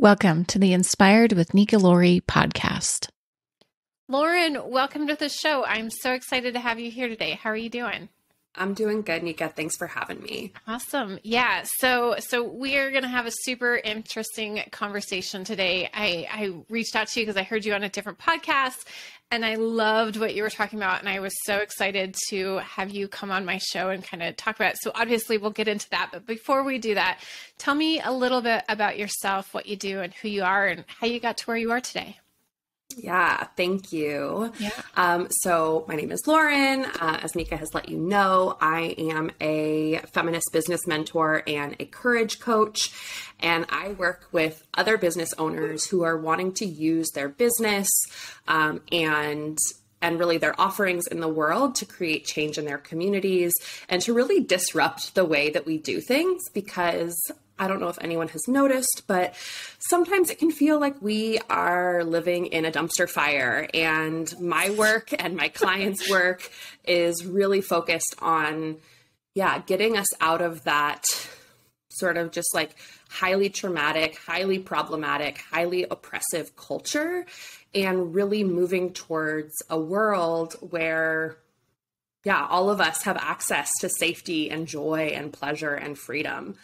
Welcome to the Inspired with Nika Laurie podcast. Lauren, welcome to the show. I'm so excited to have you here today. How are you doing? I'm doing good, Nika. Thanks for having me. Awesome. Yeah. So we are going to have a super interesting conversation today. I reached out to you because I heard you on a different podcast and I loved what you were talking about. And I was so excited to have you come on my show and kind of talk about it. So obviously we'll get into that. But before we do that, tell me a little bit about yourself, what you do and who you are and how you got to where you are today. Yeah, thank you. Yeah. So my name is Lauren. As Nika has let you know, I am a feminist business mentor and a courage coach. And I work with other business owners who are wanting to use their business and really their offerings in the world to create change in their communities and to really disrupt the way that we do things, because I don't know if anyone has noticed, but sometimes it can feel like we are living in a dumpster fire, and my work and my clients' work is really focused on, getting us out of that sort of just like highly traumatic, highly problematic, highly oppressive culture, and really moving towards a world where all of us have access to safety and joy and pleasure and freedom.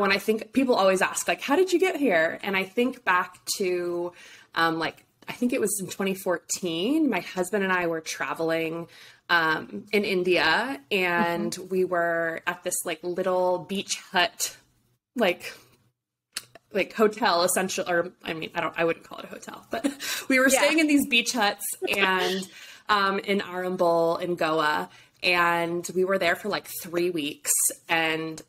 When I think, people always ask, like, how did you get here? And I think back to, I think it was in 2014, my husband and I were traveling, in India, and we were at this like little beach hut, like hotel essential, or I wouldn't call it a hotel, but we were staying in these beach huts and, in Arambol in Goa. And we were there for like 3 weeks. And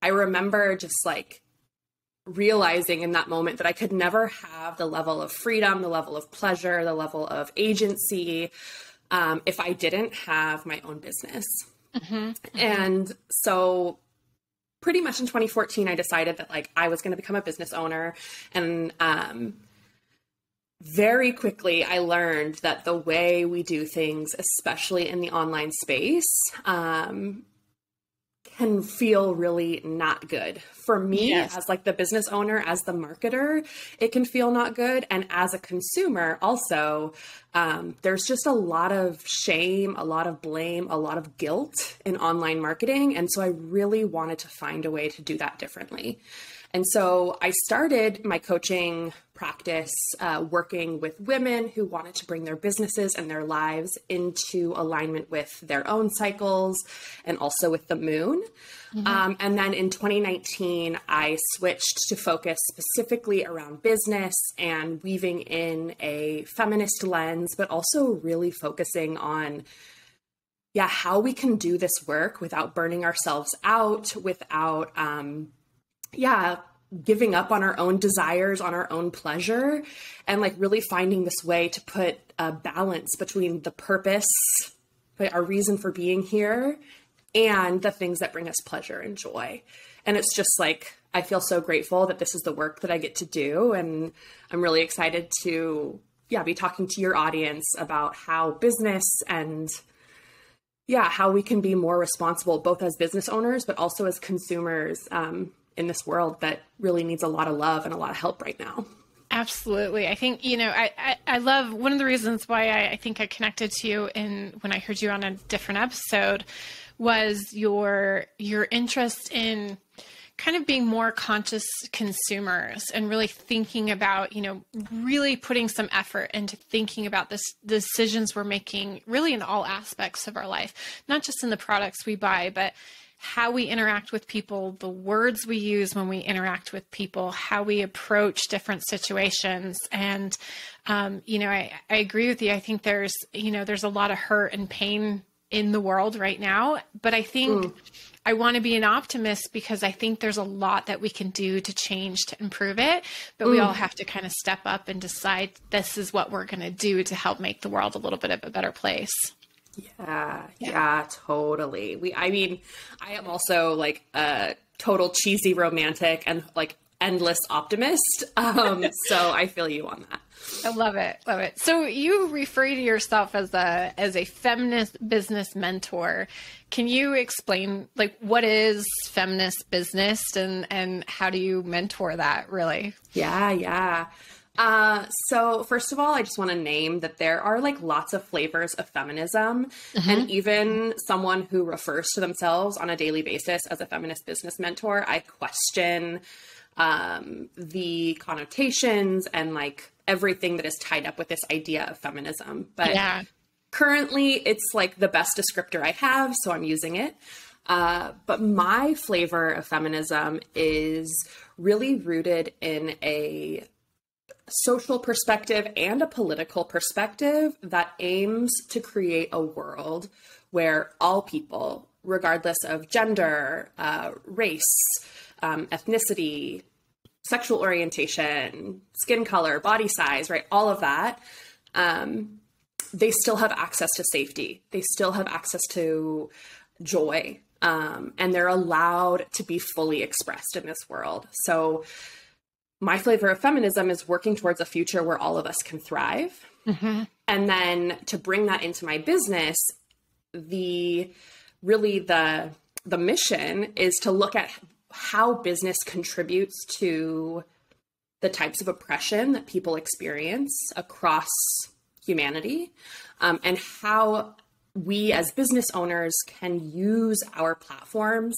I remember just like realizing in that moment that I could never have the level of freedom, the level of pleasure, the level of agency, if I didn't have my own business. And so pretty much in 2014, I decided that like I was going to become a business owner. And, very quickly, I learned that the way we do things, especially in the online space, can feel really not good. For me, as like the business owner, as the marketer, it can feel not good. And as a consumer also, there's just a lot of shame, a lot of blame, a lot of guilt in online marketing. And so I really wanted to find a way to do that differently. And so I started my coaching practice working with women who wanted to bring their businesses and their lives into alignment with their own cycles and also with the moon. And then in 2019, I switched to focus specifically around business and weaving in a feminist lens, but also really focusing on how we can do this work without burning ourselves out, without giving up on our own desires, on our own pleasure, and like really finding this way to put a balance between the purpose, our reason for being here, and the things that bring us pleasure and joy. And it's just like, I feel so grateful that this is the work that I get to do. And I'm really excited to, be talking to your audience about how business and how we can be more responsible, both as business owners, but also as consumers, in this world that really needs a lot of love and a lot of help right now. Absolutely. I think, I love, one of the reasons why I think I connected to you when I heard you on a different episode was your interest in kind of being more conscious consumers and really thinking about, really putting some effort into thinking about the decisions we're making really in all aspects of our life, not just in the products we buy, but how we interact with people, the words we use when we interact with people, how we approach different situations. And, I agree with you. I think there's a lot of hurt and pain in the world right now, but I think I want to be an optimist because I think there's a lot that we can do to change, to improve it, but we all have to kind of step up and decide this is what we're going to do to help make the world a little bit of a better place. Yeah, totally. I am also like a total cheesy romantic and like endless optimist. So I feel you on that. I love it. Love it. So you refer to yourself as a feminist business mentor. Can you explain, like, what is feminist business and how do you mentor that really? Yeah. So first of all, I just want to name that there are like lots of flavors of feminism, and even someone who refers to themselves on a daily basis as a feminist business mentor, I question the connotations and like everything that is tied up with this idea of feminism. But currently it's like the best descriptor I have, so I'm using it. But my flavor of feminism is really rooted in a social perspective and a political perspective that aims to create a world where all people, regardless of gender, race, ethnicity, sexual orientation, skin color, body size, right, all of that, they still have access to safety. They still have access to joy, and they're allowed to be fully expressed in this world. So my flavor of feminism is working towards a future where all of us can thrive. And then to bring that into my business, the mission is to look at how business contributes to the types of oppression that people experience across humanity, and how we as business owners can use our platforms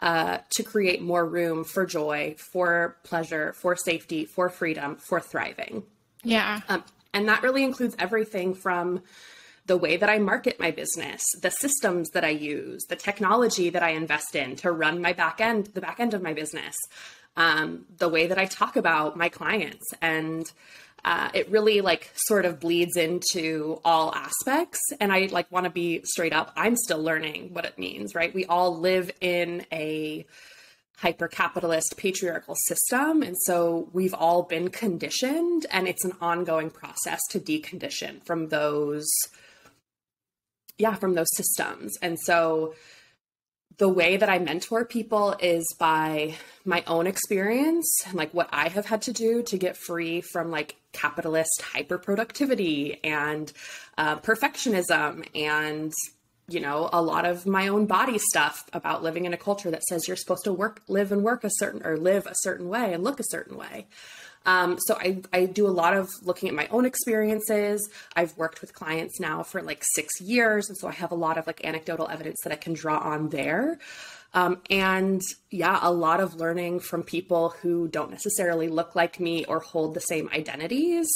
to create more room for joy, for pleasure, for safety, for freedom, for thriving. Yeah. And that really includes everything from the way that I market my business, the systems that I use, the technology that I invest in to run my back end, the back end of my business, the way that I talk about my clients. And it really like sort of bleeds into all aspects. And I like want to be straight up, I'm still learning what it means, right? We all live in a hyper-capitalist patriarchal system. And so we've all been conditioned, and it's an ongoing process to decondition from those, from those systems. And so the way that I mentor people is by my own experience and like what I have had to do to get free from like capitalist hyperproductivity and perfectionism and, you know, a lot of my own body stuff about living in a culture that says you're supposed to live a certain way and look a certain way. So I do a lot of looking at my own experiences. I've worked with clients now for like 6 years. And so I have a lot of like anecdotal evidence that I can draw on there. A lot of learning from people who don't necessarily look like me or hold the same identities.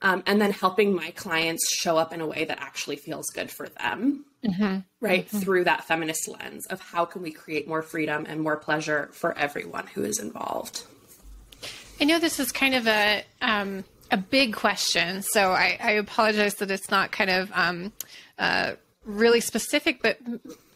And then helping my clients show up in a way that actually feels good for them, right? Through that feminist lens of how can we create more freedom and more pleasure for everyone who is involved. I know this is kind of a big question, so I apologize that it's not kind of really specific, but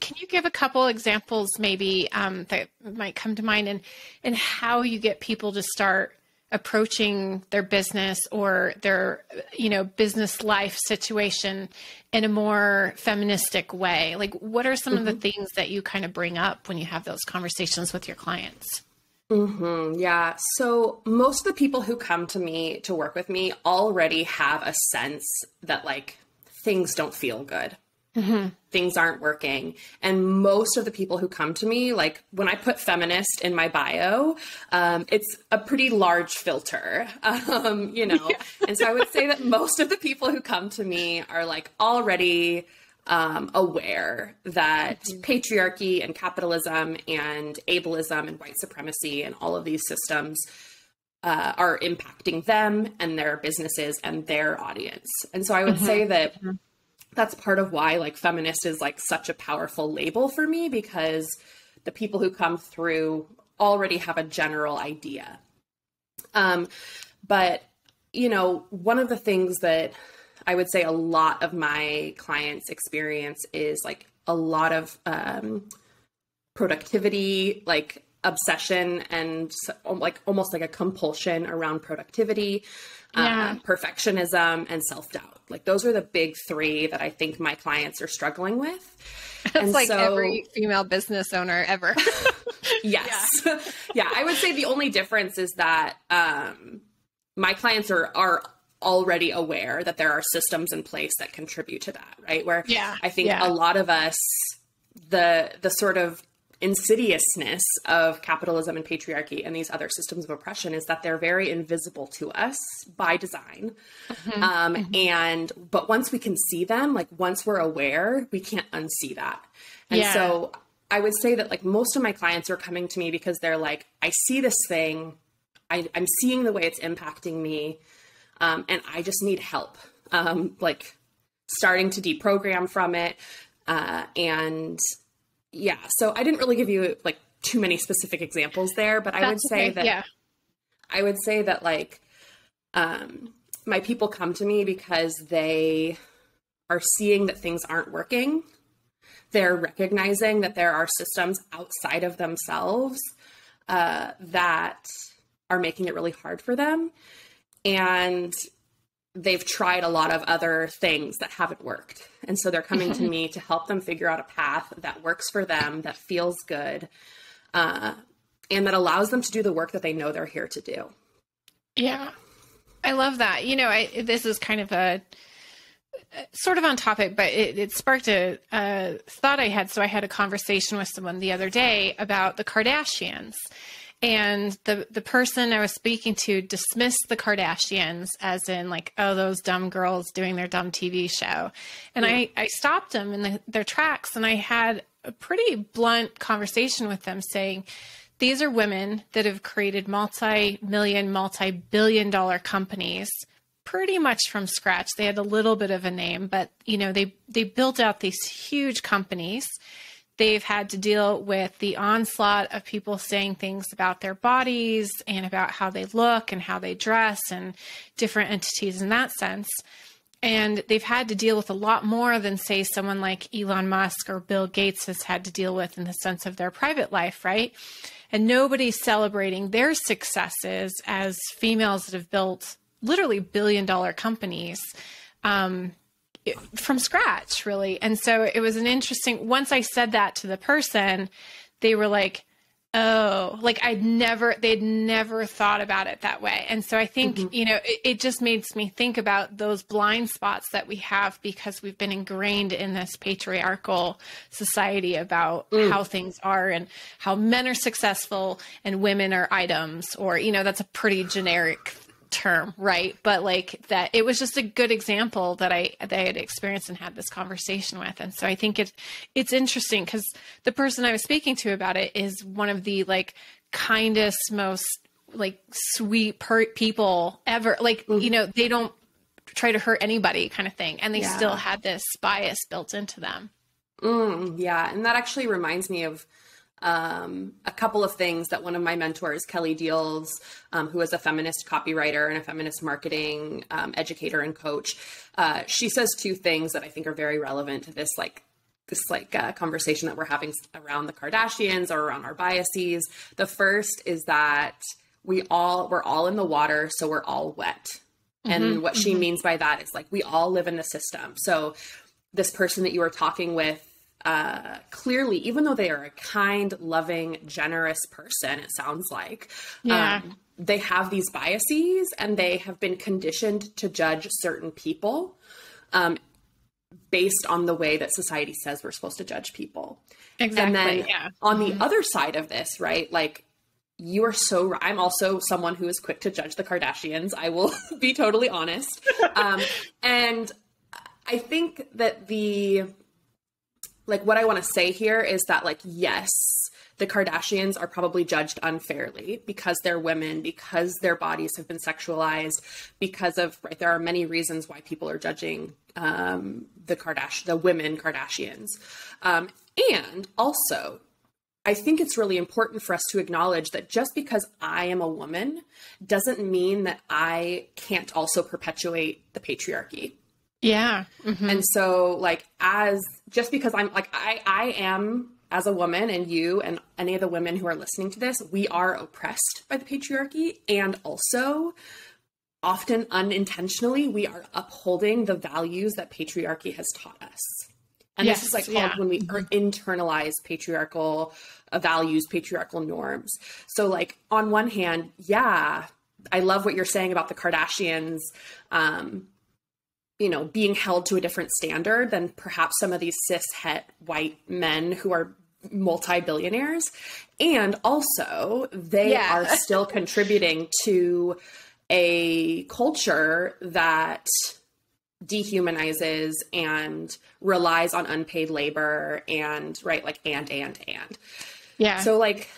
can you give a couple examples maybe that might come to mind and how you get people to start approaching their business or their, you know, business life situation in a more feministic way? Like, what are some of the things that you kind of bring up when you have those conversations with your clients? Yeah. So most of the people who come to me to work with me already have a sense that like things don't feel good. Things aren't working. And most of the people who come to me, like when I put feminist in my bio, it's a pretty large filter, you know? And so I would say that most of the people who come to me are like already aware that patriarchy and capitalism and ableism and white supremacy and all of these systems are impacting them and their businesses and their audience. And so I would say that that's part of why like feminist is like such a powerful label for me, because the people who come through already have a general idea. But, you know, one of the things that I would say a lot of my clients experience is like a lot of productivity, like obsession and like almost like a compulsion around productivity, perfectionism and self-doubt. Like those are the big three that I think my clients are struggling with. It's like every female business owner ever. Yes. Yeah. Yeah. I would say the only difference is that my clients are already aware that there are systems in place that contribute to that, right? Where I think a lot of us, the sort of insidiousness of capitalism and patriarchy and these other systems of oppression is that they're very invisible to us by design. Mm-hmm. But once we can see them, like once we're aware, we can't unsee that. And so I would say that like most of my clients are coming to me because they're like, I see this thing, I'm seeing the way it's impacting me. And I just need help, like starting to deprogram from it. So I didn't really give you like too many specific examples there, but I would say that like, my people come to me because they are seeing that things aren't working. They're recognizing that there are systems outside of themselves, that are making it really hard for them. And they've tried a lot of other things that haven't worked. And so they're coming to me to help them figure out a path that works for them, that feels good, and that allows them to do the work that they know they're here to do. Yeah. I love that. You know, this is kind of a sort of on topic, but it sparked a thought I had. So I had a conversation with someone the other day about the Kardashians. And the person I was speaking to dismissed the Kardashians as in like, oh, those dumb girls doing their dumb TV show. And I stopped them in their tracks, and I had a pretty blunt conversation with them saying, these are women that have created multi-million, multi-billion-dollar companies pretty much from scratch. They had a little bit of a name, but you know, they built out these huge companies. They've had to deal with the onslaught of people saying things about their bodies and about how they look and how they dress and different entities in that sense. And they've had to deal with a lot more than, say, someone like Elon Musk or Bill Gates has had to deal with in the sense of their private life, right? And nobody's celebrating their successes as females that have built literally billion-dollar companies, from scratch, really. And so it was an interesting, once I said that to the person, they were like, oh, like they'd never thought about it that way. And so I think, you know, it just makes me think about those blind spots that we have because we've been ingrained in this patriarchal society about how things are and how men are successful and women are items, or, you know, that's a pretty generic term, right? But like that, it was just a good example that I had experienced and had this conversation with. And so I think it's interesting because the person I was speaking to about it is one of the like kindest, most like sweet people ever. Like, you know, they don't try to hurt anybody kind of thing. And they still had this bias built into them. Yeah. And that actually reminds me of a couple of things that one of my mentors, Kelly Diels, who is a feminist copywriter and a feminist marketing educator and coach, she says two things that I think are very relevant to this conversation that we're having around the Kardashians or around our biases. The first is that we're all in the water, so we're all wet. And what she means by that is like, we all live in the system. So this person that you were talking with, clearly, even though they are a kind, loving, generous person, it sounds like, they have these biases and they have been conditioned to judge certain people, based on the way that society says we're supposed to judge people. Exactly. And then on the other side of this, right? Like, I'm also someone who is quick to judge the Kardashians. I will be totally honest. And I think that like what I want to say here is that like, yes, the Kardashians are probably judged unfairly because they're women, because their bodies have been sexualized, because of, right, there are many reasons why people are judging the women Kardashians. And also, I think it's really important for us to acknowledge that just because I am a woman doesn't mean that I can't also perpetuate the patriarchy. Yeah. And so like, just because I'm like, I am as a woman, and you and any of the women who are listening to this, we are oppressed by the patriarchy. And also often unintentionally, we are upholding the values that patriarchy has taught us. And this is like called when we internalize patriarchal values, patriarchal norms. So like on one hand, yeah, I love what you're saying about the Kardashians, you know, being held to a different standard than perhaps some of these cis het white men who are multi-billionaires. And also they are still contributing to a culture that dehumanizes and relies on unpaid labor and Yeah. So like,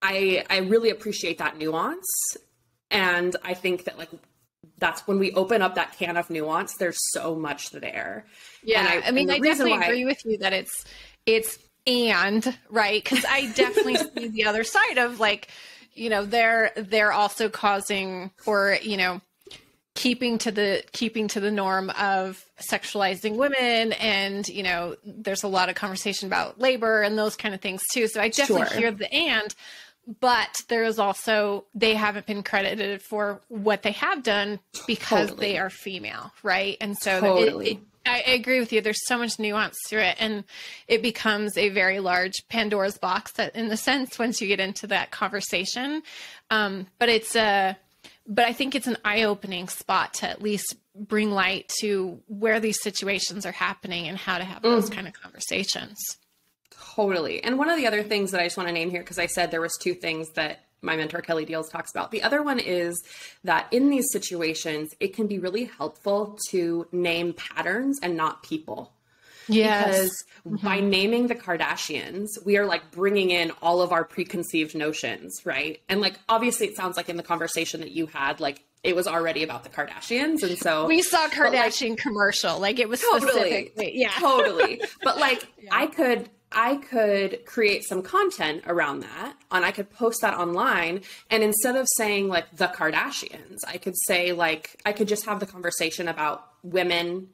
I really appreciate that nuance. And I think that like, that's when we open up that can of nuance, there's so much there. Yeah. And I definitely agree with you that it's and right. Cause I definitely see the other side of like, you know, they're also causing or, you know, keeping to the norm of sexualizing women. And, you know, there's a lot of conversation about labor and those kind of things too. So I definitely hear the and, but there is also, they haven't been credited for what they have done because they are female. Right. And so I agree with you. There's so much nuance to it. And it becomes a very large Pandora's box that in a sense, once you get into that conversation, but I think it's an eye-opening spot to at least bring light to where these situations are happening and how to have those kind of conversations. Totally. And one of the other things that I just want to name here, because I said there was two things that my mentor, Kelly Diels, talks about. The other one is that in these situations, it can be really helpful to name patterns and not people. Yes. Because by naming the Kardashians, we are like bringing in all of our preconceived notions, right? And like, obviously it sounds like in the conversation that you had, like it was already about the Kardashians. And so we saw Kardashian commercial, like it was specific. But like I could create some content around that and I could post that online. And instead of saying like the Kardashians, I could say like, I could just have the conversation about women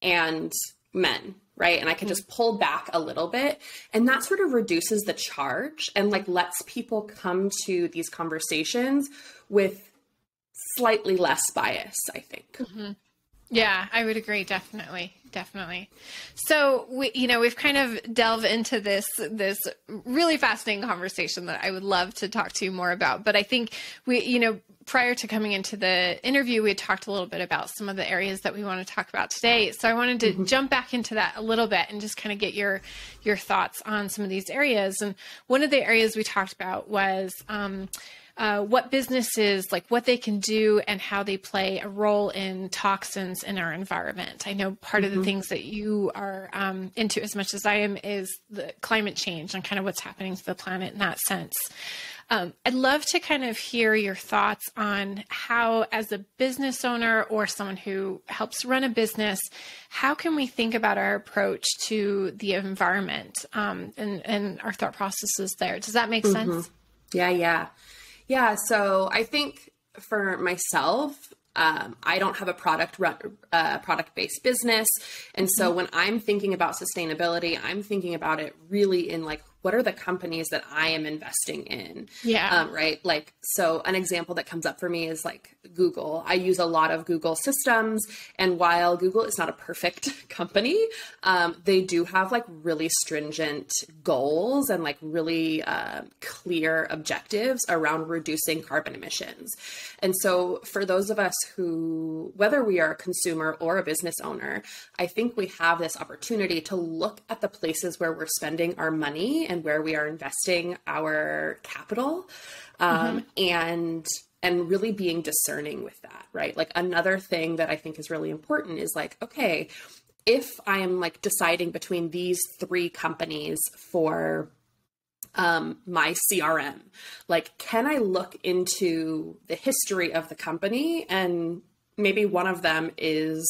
and men, right? And I can just pull back a little bit. And that sort of reduces the charge and like lets people come to these conversations with slightly less bias, I think. Yeah, I would agree. Definitely. So we've kind of delved into this really fascinating conversation that I would love to talk to you more about. But I think prior to coming into the interview, we had talked a little bit about some of the areas that we want to talk about today. So I wanted to jump back into that a little bit and just kind of get your thoughts on some of these areas. And one of the areas we talked about was, what businesses, like what they can do and how they play a role in toxins in our environment. I know part of the things that you are into as much as I am is the climate change and kind of what's happening to the planet in that sense. I'd love to kind of hear your thoughts on how, as a business owner or someone who helps run a business, how can we think about our approach to the environment and our thought processes there? Does that make sense? Yeah. So I think for myself, I don't have a product-based business. And so when I'm thinking about sustainability, I'm thinking about it really in like, what are the companies that I am investing in? Right. Like, so an example that comes up for me is like Google. I use a lot of Google systems. And while Google is not a perfect company, they do have like really stringent goals and like really clear objectives around reducing carbon emissions. And so for those of us who, whether we are a consumer or a business owner, I think we have this opportunity to look at the places where we're spending our money and where we are investing our capital, and really being discerning with that, right? Like another thing that I think is really important is like, okay, if I am like deciding between these three companies for my CRM, like, can I look into the history of the company? And maybe one of them is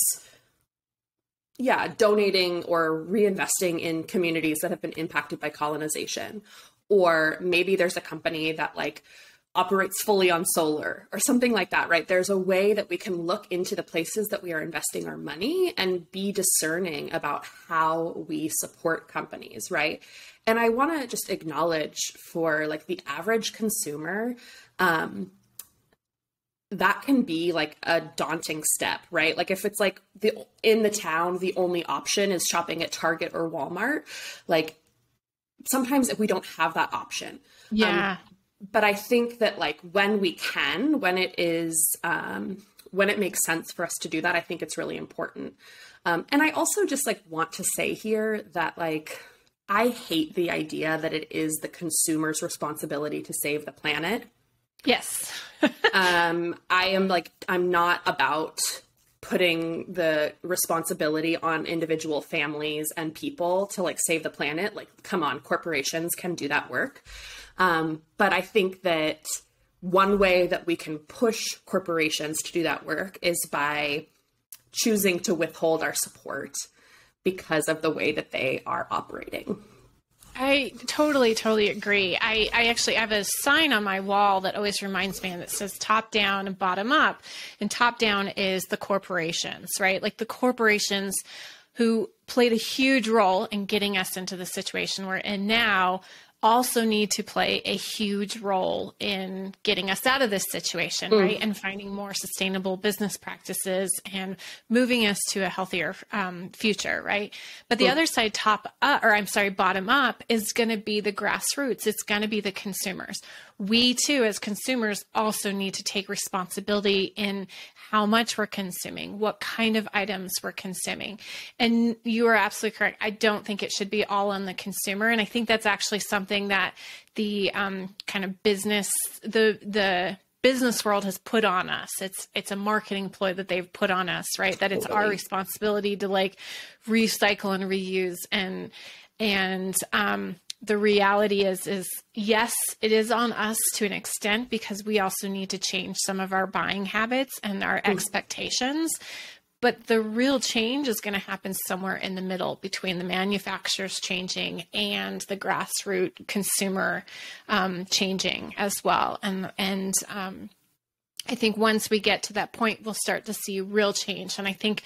donating or reinvesting in communities that have been impacted by colonization. Or maybe there's a company that like operates fully on solar or something like that, right? There's a way that we can look into the places that we are investing our money and be discerning about how we support companies, right? And I want to just acknowledge for like the average consumer, that can be like a daunting step, right? Like if it's like in the town, the only option is shopping at Target or Walmart, like sometimes we don't have that option. Yeah. But I think that like when we can, when it is, when it makes sense for us to do that, I think it's really important. And I also just like want to say here that like, I hate the idea that it is the consumer's responsibility to save the planet. Yes. I am like, I'm not about putting the responsibility on individual families and people to like save the planet. Like, come on, corporations can do that work. But I think that one way that we can push corporations to do that work is by choosing to withhold our support because of the way that they are operating. I totally agree. I actually have a sign on my wall that always reminds me that says top down and bottom up. And top down is the corporations, right? Like the corporations who played a huge role in getting us into the situation we're in now also need to play a huge role in getting us out of this situation, right? And finding more sustainable business practices and moving us to a healthier future, right? But the other side, bottom up, is going to be the grassroots. It's going to be the consumers. We too, as consumers, also need to take responsibility in how much we're consuming, what kind of items we're consuming. And you are absolutely correct. I don't think it should be all on the consumer. And I think that's actually something that the kind of business, the business world has put on us. It's a marketing ploy that they've put on us, right? That it's our responsibility to like recycle and reuse. And the reality is yes, it is on us to an extent because we also need to change some of our buying habits and our expectations. But the real change is going to happen somewhere in the middle between the manufacturers changing and the grassroots consumer changing as well. And I think once we get to that point, we'll start to see real change. And I think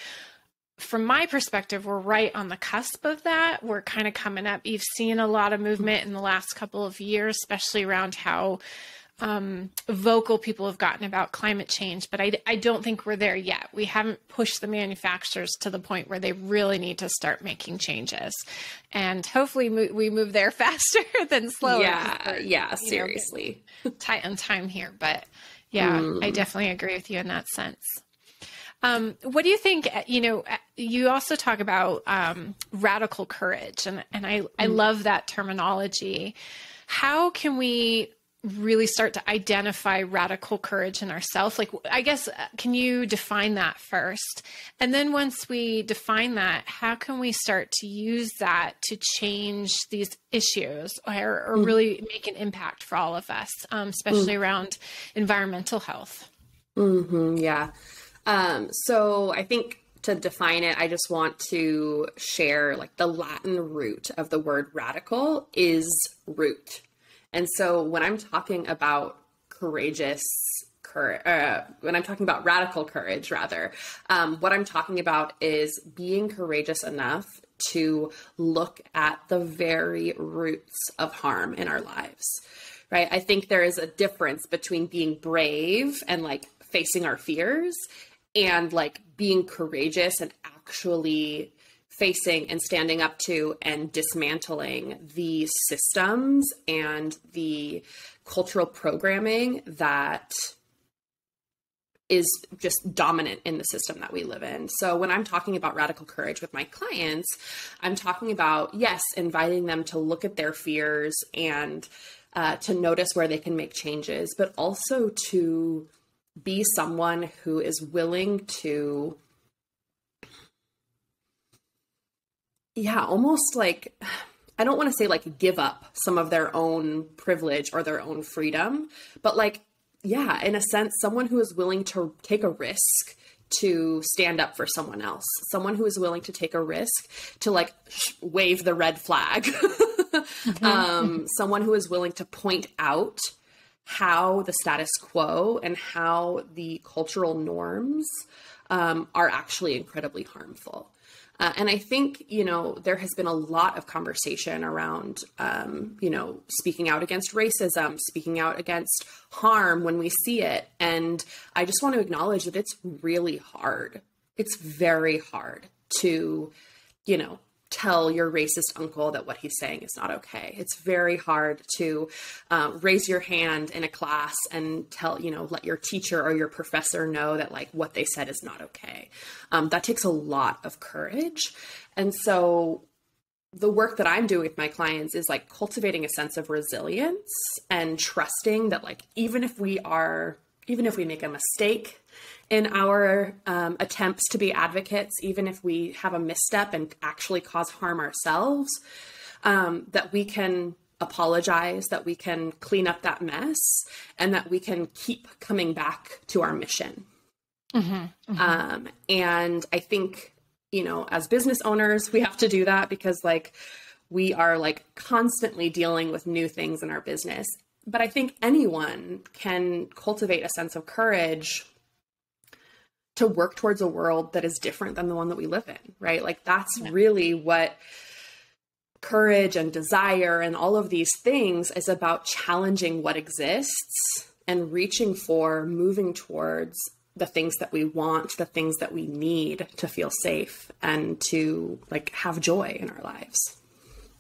from my perspective, we're right on the cusp of that. We're kind of coming up. You've seen a lot of movement in the last couple of years, especially around how vocal people have gotten about climate change, but I don't think we're there yet. We haven't pushed the manufacturers to the point where they really need to start making changes, and hopefully we move there faster than slower. Yeah, seriously. Tight on time here, but yeah, I definitely agree with you in that sense. What do you think, you also talk about radical courage, and I love that terminology. How can we really start to identify radical courage in ourselves? Like, I guess, can you define that first? And then once we define that, how can we start to use that to change these issues or really make an impact for all of us, especially around environmental health? Yeah. So I think to define it, I just want to share like the Latin root of the word radical is root. And so when I'm talking about radical courage, rather, what I'm talking about is being courageous enough to look at the very roots of harm in our lives, right? I think there is a difference between being brave and like facing our fears and like being courageous and actually facing and standing up to and dismantling the systems and the cultural programming that is just dominant in the system that we live in. So when I'm talking about radical courage with my clients, I'm talking about, yes, inviting them to look at their fears and to notice where they can make changes, but also to be someone who is willing to almost like, I don't want to say like give up some of their own privilege or their own freedom, but like, yeah, in a sense, someone who is willing to take a risk to stand up for someone else, someone who is willing to take a risk to like wave the red flag, someone who is willing to point out how the status quo and how the cultural norms are actually incredibly harmful. And I think, there has been a lot of conversation around, speaking out against racism, speaking out against harm when we see it. And I just want to acknowledge that it's really hard. It's very hard to, tell your racist uncle that what he's saying is not okay. It's very hard to raise your hand in a class and tell, you know, let your teacher or your professor know that like what they said is not okay. That takes a lot of courage. And so the work that I'm doing with my clients is like cultivating a sense of resilience and trusting that like, even if we make a mistake in our attempts to be advocates, even if we have a misstep and actually cause harm ourselves, that we can apologize, that we can clean up that mess, and that we can keep coming back to our mission. And I think, you know, as business owners, we have to do that because like we are like constantly dealing with new things in our business. But I think anyone can cultivate a sense of courage to work towards a world that is different than the one that we live in, right? Like that's really what courage and desire and all of these things is about, challenging what exists and reaching for, moving towards the things that we want, the things that we need to feel safe and to like have joy in our lives.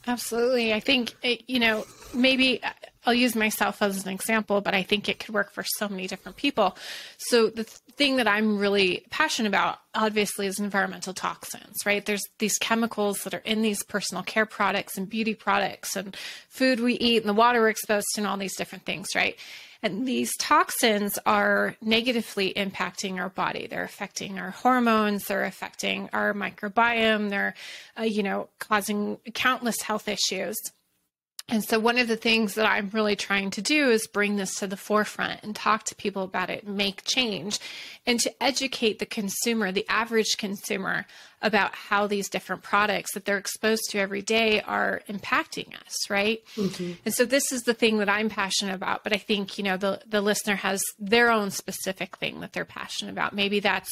Absolutely. I think, you know, maybe I'll use myself as an example, but I think it could work for so many different people. So the thing that I'm really passionate about, obviously, is environmental toxins, right? There's these chemicals that are in these personal care products and beauty products and food we eat and the water we're exposed to and all these different things, right? And these toxins are negatively impacting our body. They're affecting our hormones. They're affecting our microbiome. They're, you know, causing countless health issues. And so one of the things that I'm really trying to do is bring this to the forefront and talk to people about it, make change, and to educate the consumer, the average consumer, about how these different products that they're exposed to every day are impacting us, right? And so this is the thing that I'm passionate about, but I think, you know, the listener has their own specific thing that they're passionate about. Maybe that's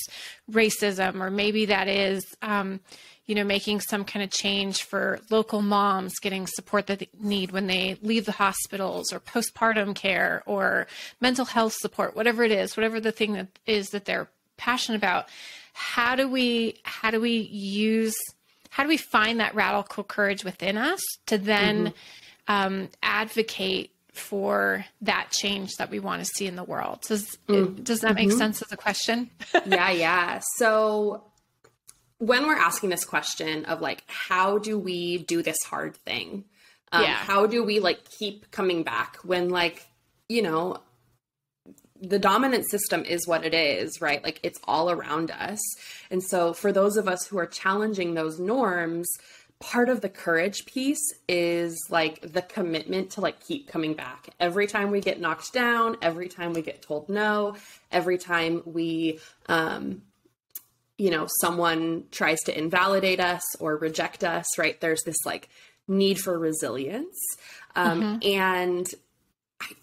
racism, or maybe that is, you know, making some kind of change for local moms getting support that they need when they leave the hospitals, or postpartum care, or mental health support, whatever it is, whatever the thing that is that they're passionate about. How do we find that radical courage within us to then advocate for that change that we want to see in the world? Does that make sense as a question? Yeah. So when we're asking this question of like, how do we do this hard thing? How do we like keep coming back when like, you know, the dominant system is what it is, right? Like it's all around us. And so for those of us who are challenging those norms, part of the courage piece is like the commitment to like keep coming back. Every time we get knocked down, every time we get told no, every time we, you know, someone tries to invalidate us or reject us, right? There's this like need for resilience. And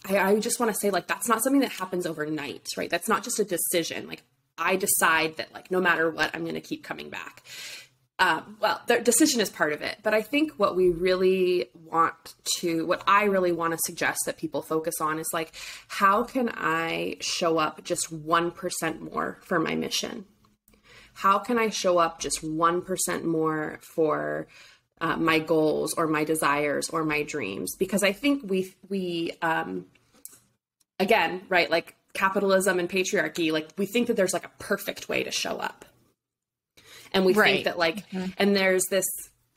I just want to say like, that's not something that happens overnight, right? That's not just a decision. Like I decide that like, no matter what, I'm going to keep coming back. Well, the decision is part of it, but I think what we really want to, what I really want to suggest that people focus on is like, how can I show up just 1% more for my mission? How can I show up just 1% more for my goals or my desires or my dreams? Because I think we again, right, like capitalism and patriarchy, like we think that there's like a perfect way to show up. And we think that like, and there's this,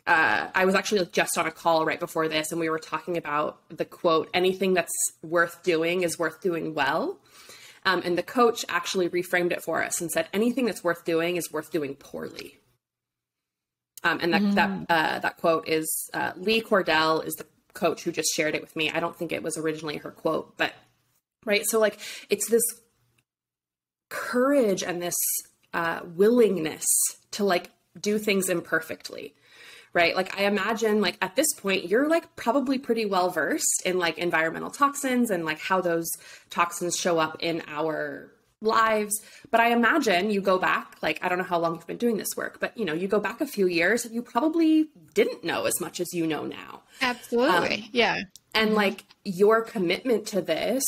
I was actually just on a call right before this, and we were talking about the quote, anything that's worth doing is worth doing well. And the coach actually reframed it for us and said, anything that's worth doing is worth doing poorly. And that quote is, Lee Cordell is the coach who just shared it with me. I don't think it was originally her quote, but right. So like, it's this courage and this, willingness to like do things imperfectly. Right? Like I imagine like at this point, you're like probably pretty well versed in like environmental toxins and like how those toxins show up in our lives. But I imagine you go back, like, I don't know how long you've been doing this work, but you know, you go back a few years and you probably didn't know as much as you know now. Absolutely. And like your commitment to this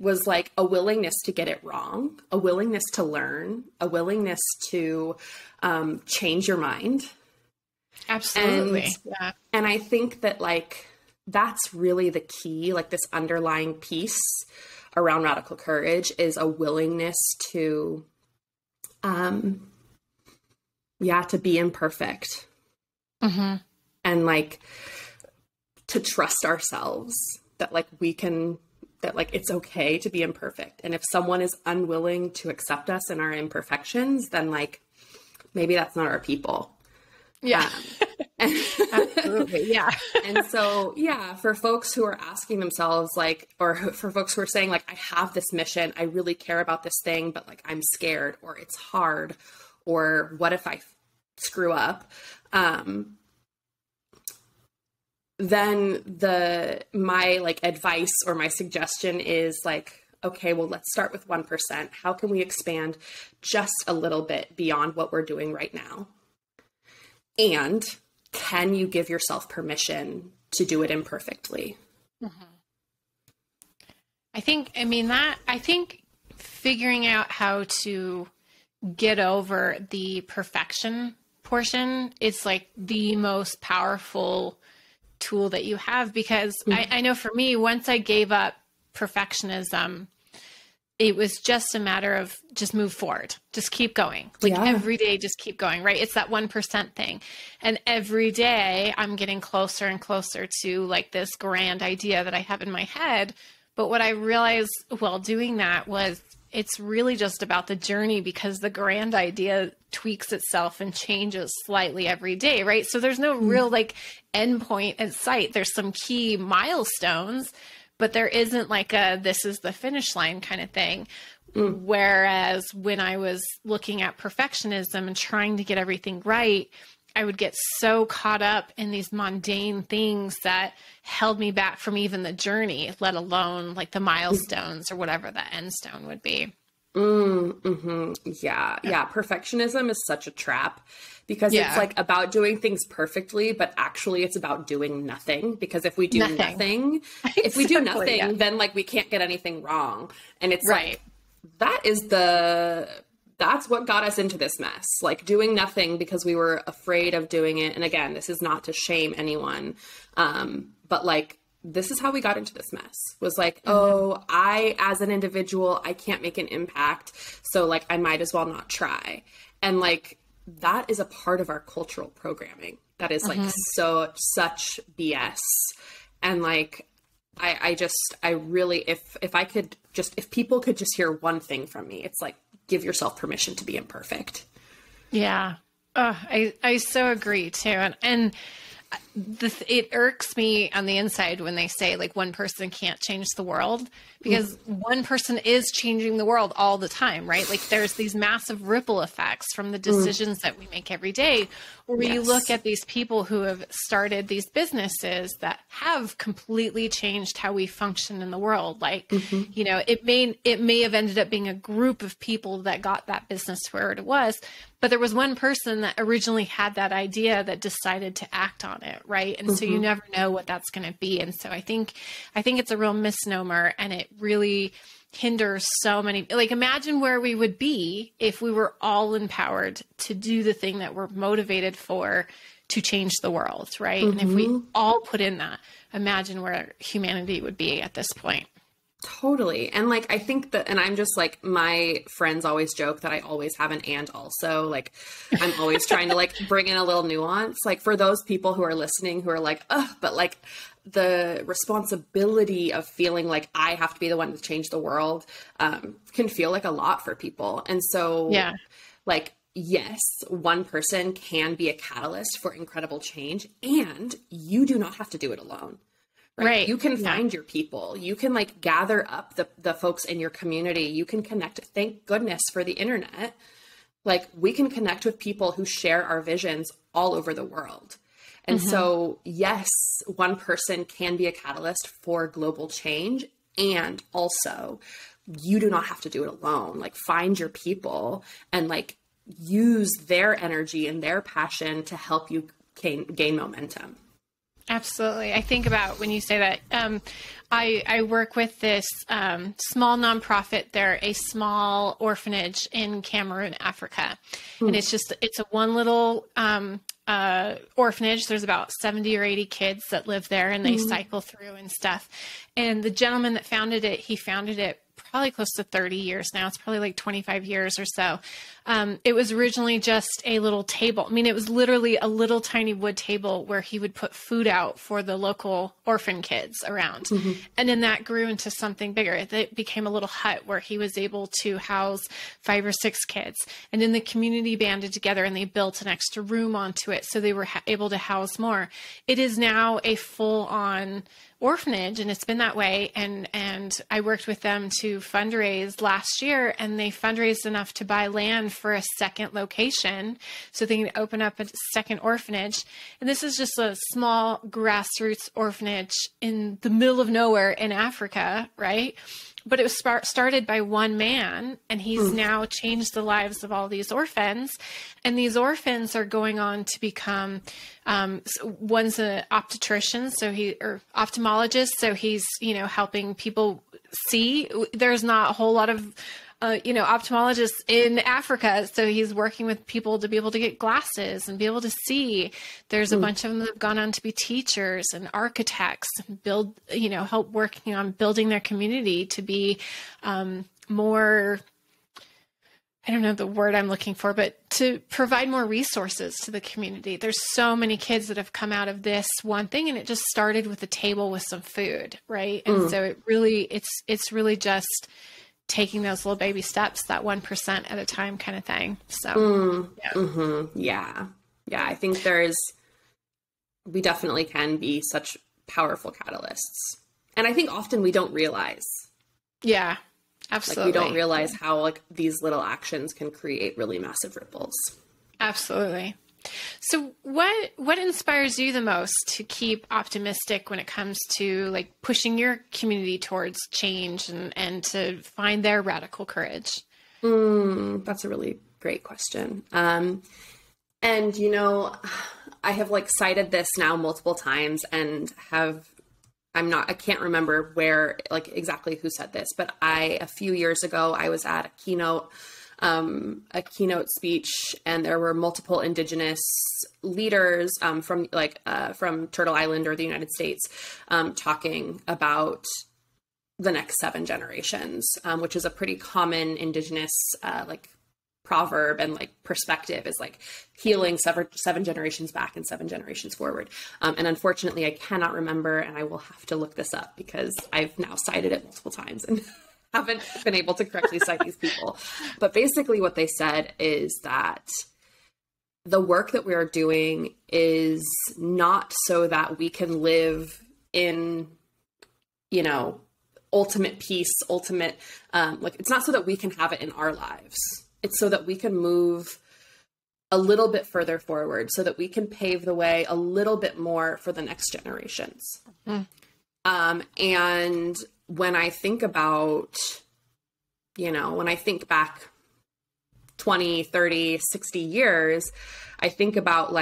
was like a willingness to get it wrong, a willingness to learn, a willingness to change your mind. Absolutely. And I think that like, that's really the key, like this underlying piece around radical courage is a willingness to, to be imperfect. Mm-hmm. And like, to trust ourselves that like we can, that like, it's okay to be imperfect. And if someone is unwilling to accept us in our imperfections, then like, maybe that's not our people. Yeah. Absolutely. Yeah. And so, yeah, for folks who are asking themselves like, or for folks who are saying like, I have this mission, I really care about this thing, but like, I'm scared or it's hard, or what if I screw up? Then my like advice or my suggestion is like, okay, well, let's start with 1%. How can we expand just a little bit beyond what we're doing right now? And can you give yourself permission to do it imperfectly? Mm-hmm. I think figuring out how to get over the perfection portion is like the most powerful tool that you have, because mm-hmm. I know for me, once I gave up perfectionism, it was just a matter of just move forward, just keep going. Like every day, just keep going, right? It's that 1% thing. And every day I'm getting closer and closer to like this grand idea that I have in my head. But what I realized while doing that was it's really just about the journey, because the grand idea tweaks itself and changes slightly every day, right? So there's no real like end point in sight. There's some key milestones, but there isn't like a, this is the finish line kind of thing. Mm. Whereas when I was looking at perfectionism and trying to get everything right, I would get so caught up in these mundane things that held me back from even the journey, let alone like the milestones or whatever the end stone would be. Mm-hmm. Yeah. Perfectionism is such a trap, because it's like about doing things perfectly, but actually it's about doing nothing. Because if we do nothing if we do nothing, then like we can't get anything wrong. And it's like, that's what got us into this mess, like doing nothing because we were afraid of doing it. And again, this is not to shame anyone. But like, this is how we got into this mess, was like, oh, I, as an individual, I can't make an impact. So like, I might as well not try. And like, that is a part of our cultural programming that is like such BS. And like, I really, if people could just hear one thing from me, it's like, give yourself permission to be imperfect. Yeah. Oh, I so agree too. And this, it irks me on the inside when they say like one person can't change the world, because one person is changing the world all the time, right? Like there's these massive ripple effects from the decisions that we make every day, where you look at these people who have started these businesses that have completely changed how we function in the world. Like, you know, it may have ended up being a group of people that got that business where it was, but there was one person that originally had that idea that decided to act on it, right? And so you never know what that's going to be. And so I think it's a real misnomer, and it really hinders so many. Like, imagine where we would be if we were all empowered to do the thing that we're motivated for, to change the world, right? And if we all put in that, imagine where humanity would be at this point. Totally. And like, I think that, and I'm just like, my friends always joke that I always have an and also, like, I'm always trying to like bring in a little nuance, like for those people who are listening, who are like, oh, but like the responsibility of feeling like I have to be the one to change the world, can feel like a lot for people. And so like, yes, one person can be a catalyst for incredible change, and you do not have to do it alone. Right. You can find your people. You can like gather up the folks in your community. You can connect. Thank goodness for the internet. Like, we can connect with people who share our visions all over the world. And so yes, one person can be a catalyst for global change. And also, you do not have to do it alone. Like, find your people and like use their energy and their passion to help you gain momentum. Absolutely. I think about when you say that, I work with this small nonprofit. They're a small orphanage in Cameroon, Africa. And it's a one little orphanage. There's about 70 or 80 kids that live there, and they cycle through and stuff. And the gentleman that founded it, he founded it probably close to 30 years now. It's probably like 25 years or so. It was originally just a little table. I mean, it was literally a little tiny wood table where he would put food out for the local orphan kids around. And then that grew into something bigger. It became a little hut where he was able to house 5 or 6 kids. And then the community banded together and they built an extra room onto it, so they were able to house more. It is now a full-on orphanage, and it's been that way. And I worked with them to fundraise last year, and they fundraised enough to buy land for a second location, so they can open up a second orphanage. And this is just a small grassroots orphanage in the middle of nowhere in Africa, right? But it was started by one man, and he's now changed the lives of all these orphans. And these orphans are going on to become, one's an obstetrician, so or ophthalmologist. So he's, you know, helping people see. There's not a whole lot of, you know, ophthalmologists in Africa. So he's working with people to be able to get glasses and be able to see. There's a bunch of them that have gone on to be teachers and architects and build, you know, help working on building their community to be more, I don't know the word I'm looking for, but to provide more resources to the community. There's so many kids that have come out of this one thing, and it just started with a table with some food, right? And so it really, it's really just taking those little baby steps, that 1% at a time kind of thing. So, yeah. Yeah, I think we definitely can be such powerful catalysts. And I think often we don't realize. Yeah, absolutely. Like, we don't realize how, like, these little actions can create really massive ripples. Absolutely. So what inspires you the most to keep optimistic when it comes to, like, pushing your community towards change and to find their radical courage? That's a really great question. And, you know, I have, like, cited this now multiple times and I can't remember where, like, exactly who said this, but a few years ago, I was at a keynote speech, and there were multiple Indigenous leaders from Turtle Island or the United States talking about the next 7 generations, which is a pretty common Indigenous proverb and perspective, is healing 7 generations back and 7 generations forward. And unfortunately, I cannot remember, and I will have to look this up because I've now cited it multiple times and haven't been able to correctly cite these people. But basically what they said is that the work that we are doing is not so that we can live in, you know, ultimate peace, it's not so that we can have it in our lives. It's so that we can move a little bit further forward, so that we can pave the way a little bit more for the next generations. And when I think about, you know, when I think back 20, 30, 60 years, I think about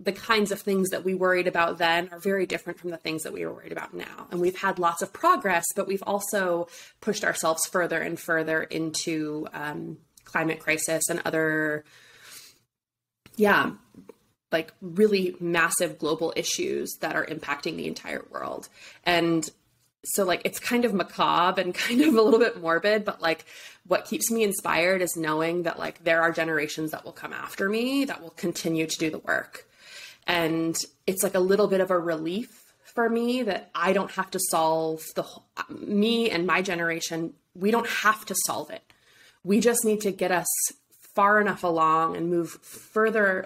the kinds of things that we worried about then are very different from the things that we were worried about now. And we've had lots of progress, but we've also pushed ourselves further and further into climate crisis and other, really massive global issues that are impacting the entire world. And so it's kind of macabre and kind of a little bit morbid, but what keeps me inspired is knowing that there are generations that will come after me that will continue to do the work. And it's a little bit of a relief for me that I don't have to solve me and my generation. We don't have to solve it. We just need to get us far enough along and move further,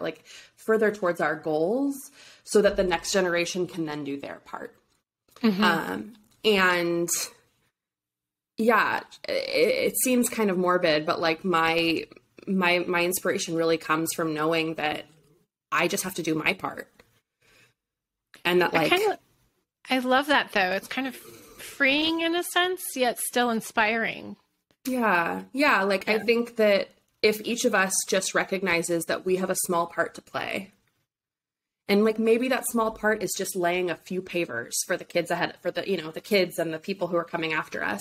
further towards our goals, so that the next generation can then do their part. And yeah, it seems kind of morbid, but my inspiration really comes from knowing that I just have to do my part. And that I love that, though. It's kind of freeing in a sense, yet still inspiring. Yeah. Yeah. I think that if each of us just recognizes that we have a small part to play, and maybe that small part is just laying a few pavers for the kids ahead, for the kids and the people who are coming after us.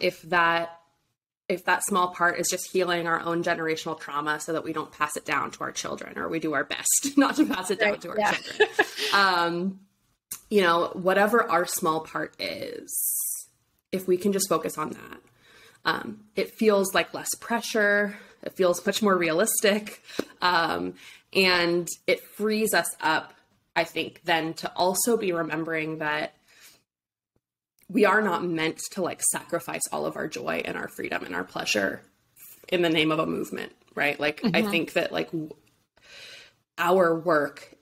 If that if that small part is just healing our own generational trauma so that we don't pass it down to our children, or we do our best not to pass it down to our children. You know, whatever our small part is, if we can just focus on that, it feels like less pressure. It feels much more realistic. And it frees us up, I think, then to also be remembering that we are not meant to like sacrifice all of our joy and our freedom and our pleasure in the name of a movement, right? Like, I think that like our work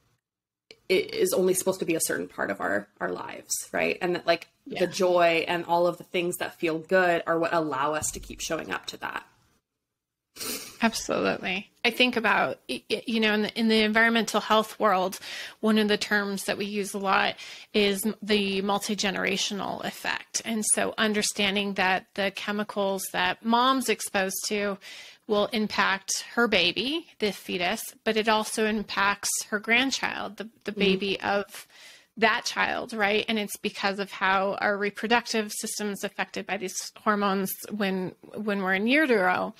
is only supposed to be a certain part of our lives, right? And that like the joy and all of the things that feel good are what allow us to keep showing up to that. Absolutely. I think about, you know, in the environmental health world, one of the terms that we use a lot is the multi-generational effect. And so understanding that the chemicals that mom's exposed to will impact her baby, the fetus, but it also impacts her grandchild, the baby of that child, right? And it's because of how our reproductive system is affected by these hormones when we're in utero.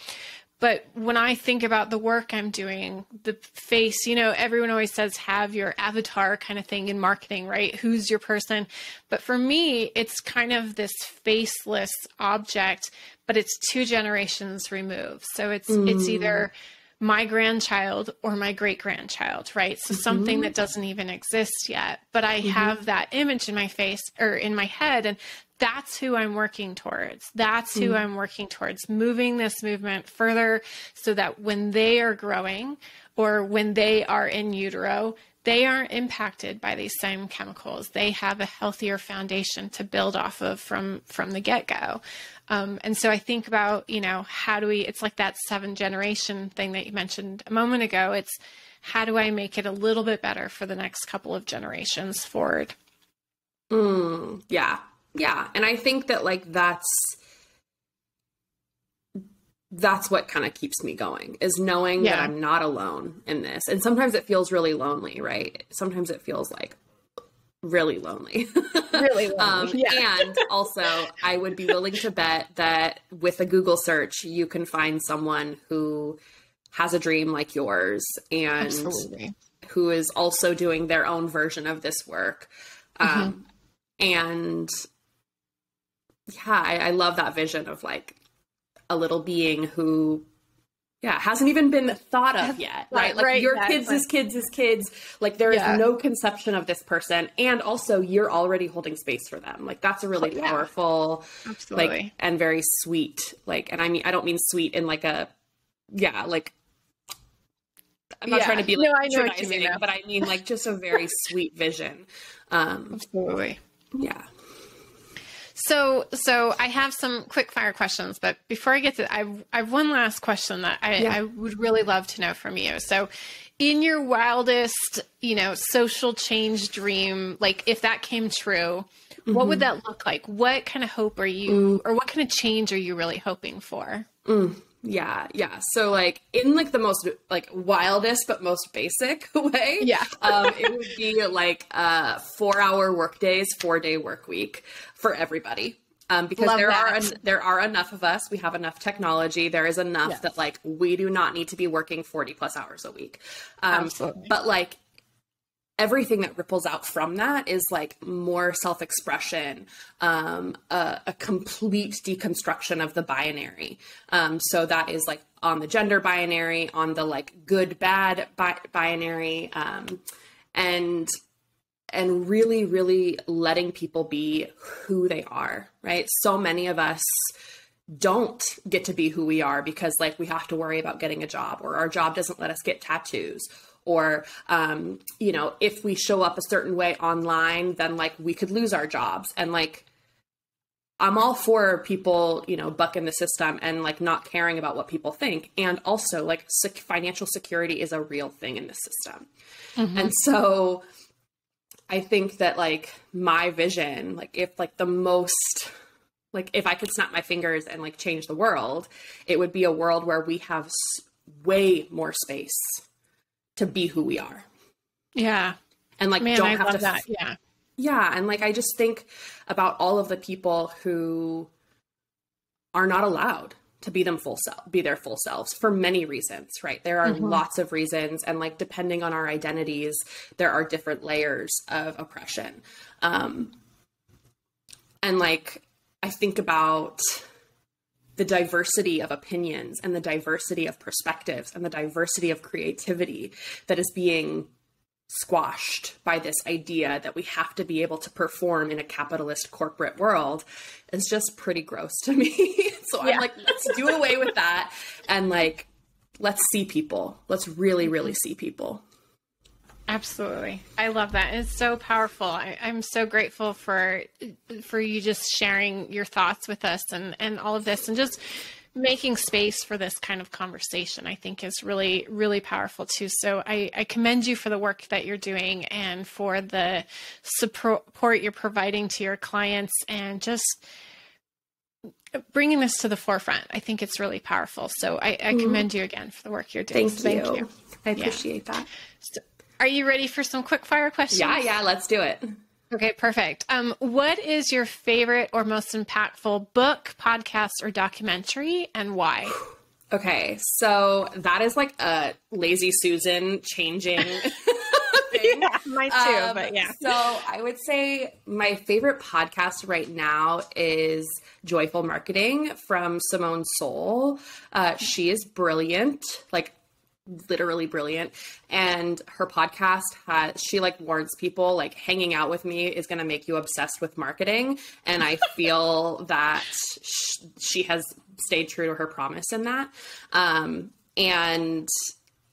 But when I think about the work I'm doing, the face, you know, everyone always says, have your avatar kind of thing in marketing, right? Who's your person? But for me, it's kind of this faceless object, but it's 2 generations removed. So it's either my grandchild or my great-grandchild, right? So something that doesn't even exist yet, but I have that image in my face or in my head, and that's who I'm working towards. That's who I'm working towards, moving this movement further so that when they are growing or when they are in utero, they aren't impacted by these same chemicals. They have a healthier foundation to build off of from the get-go. And so I think about, you know, how do we, it's like that 7 generation thing that you mentioned a moment ago. It's how do I make it a little bit better for the next couple of generations forward? Yeah. And I think that like, that's what kind of keeps me going is knowing that I'm not alone in this. And sometimes it feels really lonely, right? Sometimes it feels like really lonely. And also I would be willing to bet that with a Google search, you can find someone who has a dream like yours and who is also doing their own version of this work. And yeah, I love that vision of like a little being who, hasn't even been thought of yet, right? Like your kids is kids is kids. Like there is no conception of this person. And also you're already holding space for them. Like that's a really powerful, like, and very sweet, like, and I mean, I don't mean sweet in like a, like I'm not trying to be like, patronizing, but I mean like just a very sweet vision. Yeah. So I have some quick fire questions, but before I get to, I've one last question that I would really love to know from you. So in your wildest, you know, social change dream, like if that came true, what would that look like? What kind of hope are you, or what kind of change are you really hoping for? Yeah. So like in like the most like wildest, but most basic way, it would be like 4-hour work days, 4-day work week for everybody. Because there are enough of us, we have enough technology. There is enough that like, we do not need to be working 40+ hours a week. But like everything that ripples out from that is like more self-expression, a complete deconstruction of the binary. So that is like on the gender binary, on the like good, bad binary, and really, really letting people be who they are, right? So many of us don't get to be who we are because like we have to worry about getting a job, or our job doesn't let us get tattoos, or, you know, if we show up a certain way online, then like we could lose our jobs. And like, I'm all for people, you know, bucking the system and like not caring about what people think. And also like financial security is a real thing in this system. And so I think that like my vision, like if like the most, like if I could snap my fingers and like change the world, it would be a world where we have way more space to be who we are. And like, don't have to, and like, I just think about all of the people who are not allowed, to be their full selves for many reasons, right? There are lots of reasons. And like, depending on our identities, there are different layers of oppression. And like, I think about the diversity of opinions and the diversity of perspectives and the diversity of creativity that is being squashed by this idea that we have to be able to perform in a capitalist corporate world is just pretty gross to me. So yeah. I'm like, let's do away with that. And like, let's see people. Let's really, really see people. Absolutely. I love that. It's so powerful. I'm so grateful for you just sharing your thoughts with us and all of this and just making space for this kind of conversation, I think is really, really powerful too. So I commend you for the work that you're doing and for the support you're providing to your clients and just bringing this to the forefront. I think it's really powerful. So I commend you again for the work you're doing. Thank you. I appreciate that. So, are you ready for some quick fire questions? Yeah, let's do it. Okay, perfect. What is your favorite or most impactful book, podcast, or documentary, and why? Okay, so that is like a Lazy Susan changing thing. Yeah, mine too, but yeah. So I would say my favorite podcast right now is Joyful Marketing from Simone Seol. She is brilliant, like literally brilliant. And her podcast she like warns people, like, hanging out with me is going to make you obsessed with marketing. And I feel that she has stayed true to her promise in that. And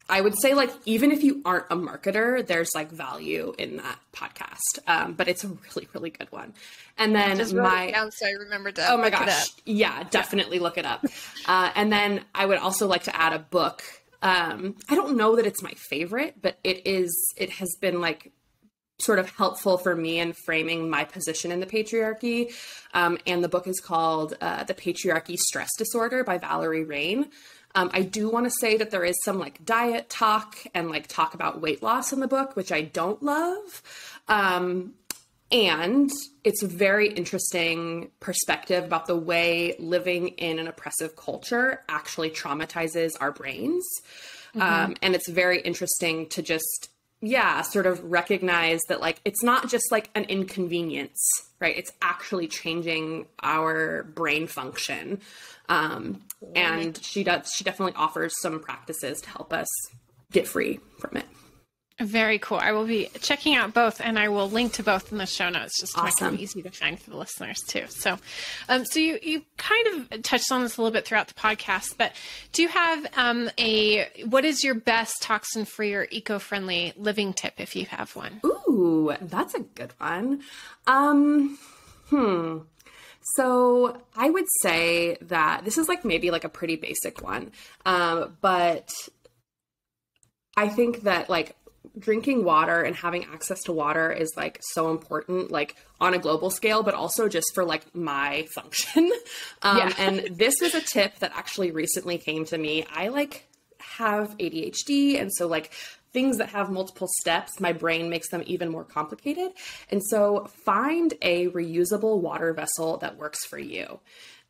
I would say, like, even if you aren't a marketer, there's like value in that podcast. But it's a really, really good one. And then I remembered that. Oh my gosh. Yeah, definitely look it up. And then I would also like to add a book. I don't know that it's my favorite, but it has been like sort of helpful for me in framing my position in the patriarchy. And the book is called, The Patriarchy Stress Disorder by Valerie Rein. I do want to say that there is some like diet talk and like talk about weight loss in the book, which I don't love. And it's a very interesting perspective about the way living in an oppressive culture actually traumatizes our brains. And it's very interesting to just, sort of recognize that, like, it's not just like an inconvenience, right? It's actually changing our brain function. And she definitely offers some practices to help us get free from it. Very cool. I will be checking out both, and I will link to both in the show notes just to make it easy to find for the listeners too. So, so you kind of touched on this a little bit throughout the podcast, but do you have what is your best toxin-free or eco-friendly living tip if you have one? Ooh, that's a good one. So I would say that this is like maybe like a pretty basic one, but I think that like drinking water and having access to water is like so important, like on a global scale, but also just for like my function. And this was a tip that actually recently came to me. I like have ADHD. And so like things that have multiple steps, my brain makes them even more complicated. And so find a reusable water vessel that works for you.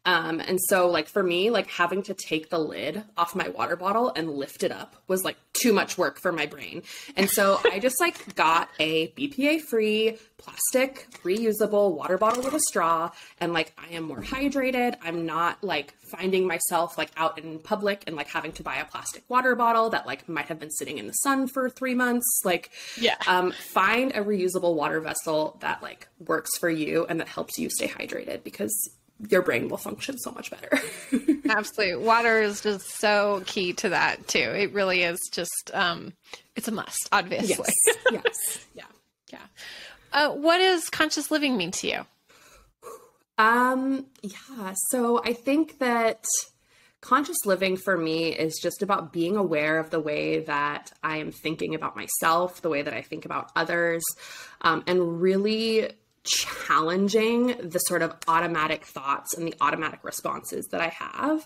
And so like for me, like having to take the lid off my water bottle and lift it up was like too much work for my brain. And so I just like got a BPA free plastic reusable water bottle with a straw. And like, I am more hydrated. I'm not like finding myself like out in public and like having to buy a plastic water bottle that like might have been sitting in the sun for 3 months. Like, find a reusable water vessel that like works for you and that helps you stay hydrated because your brain will function so much better. Absolutely. Water is just so key to that too. It really is just, it's a must, obviously. Yes. Yeah. What does conscious living mean to you? So I think that conscious living for me is just about being aware of the way that I am thinking about myself, the way that I think about others, and really challenging the sort of automatic thoughts and the automatic responses that I have,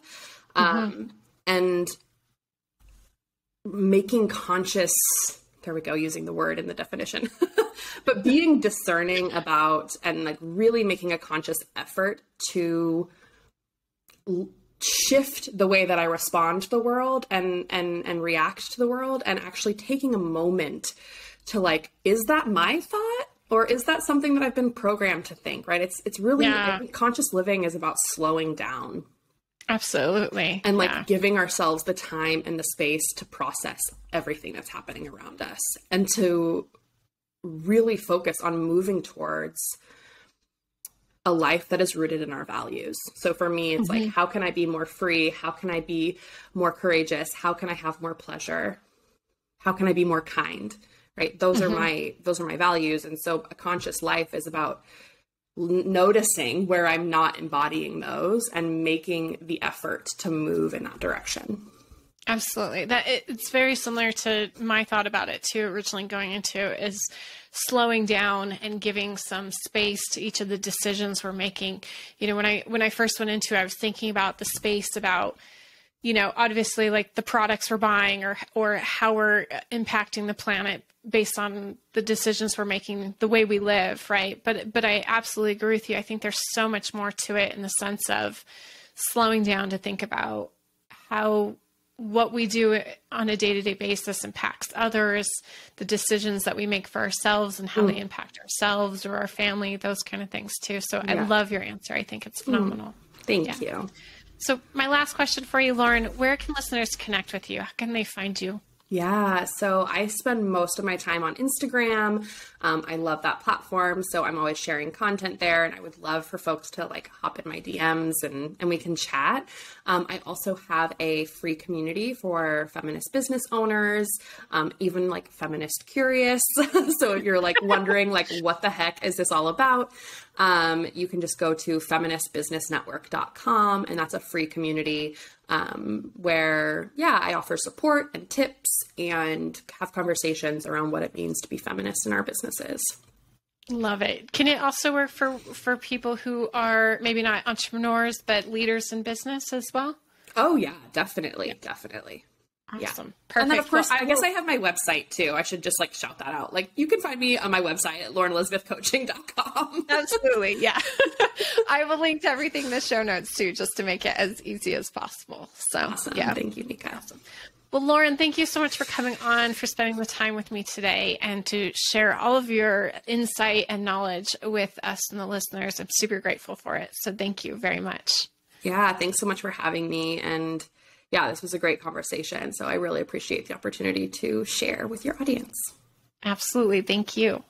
and making conscious, there we go, using the word in the definition, but being discerning about and like really making a conscious effort to shift the way that I respond to the world and react to the world, and actually taking a moment to like, is that my thought? Or is that something that I've been programmed to think, right? It's really, yeah. Conscious living is about slowing down. Absolutely. And like, yeah. Giving ourselves the time and the space to process everything that's happening around us, and to really focus on moving towards a life that is rooted in our values. So for me, it's mm-hmm. like, how can I be more free? How can I be more courageous? How can I have more pleasure? How can I be more kind? Right? Those mm-hmm. those are my values. And so a conscious life is about noticing where I'm not embodying those and making the effort to move in that direction. Absolutely. It's very similar to my thought about it too, originally going into, is slowing down and giving some space to each of the decisions we're making. You know, when I first went into it, I was thinking about the space, about, you know, obviously like the products we're buying or how we're impacting the planet based on the decisions we're making, the way we live, right? But I absolutely agree with you. I think there's so much more to it in the sense of slowing down to think about how what we do on a day-to-day basis impacts others, the decisions that we make for ourselves and how they impact ourselves or our family, those kind of things too. So yeah. I love your answer. I think it's phenomenal. Thank yeah. you. So my last question for you, Lauren, where can listeners connect with you? How can they find you? Yeah. So I spend most of my time on Instagram. I love that platform. So I'm always sharing content there, and I would love for folks to like hop in my DMs and we can chat. I also have a free community for feminist business owners, even like feminist curious. So if you're like wondering like, what the heck is this all about? You can just go to feministbusinessnetwork.com, and that's a free community where, yeah, I offer support and tips and have conversations around what it means to be feminist in our businesses. Love it. Can it also work for people who are maybe not entrepreneurs, but leaders in business as well? Oh yeah, definitely. Yeah. Definitely. Awesome. Yeah. Perfect. And then of course, well, I guess I have my website too. I should just like shout that out. Like you can find me on my website at laurenelizabethcoaching.com. Absolutely. Yeah. I will link to everything in the show notes too, just to make it as easy as possible. So awesome. Yeah. Thank you, Nika. Awesome. Well, Lauren, thank you so much for coming on, for spending the time with me today, and to share all of your insight and knowledge with us and the listeners. I'm super grateful for it. So thank you very much. Yeah. Thanks so much for having me. And yeah, this was a great conversation. So I really appreciate the opportunity to share with your audience. Absolutely. Thank you.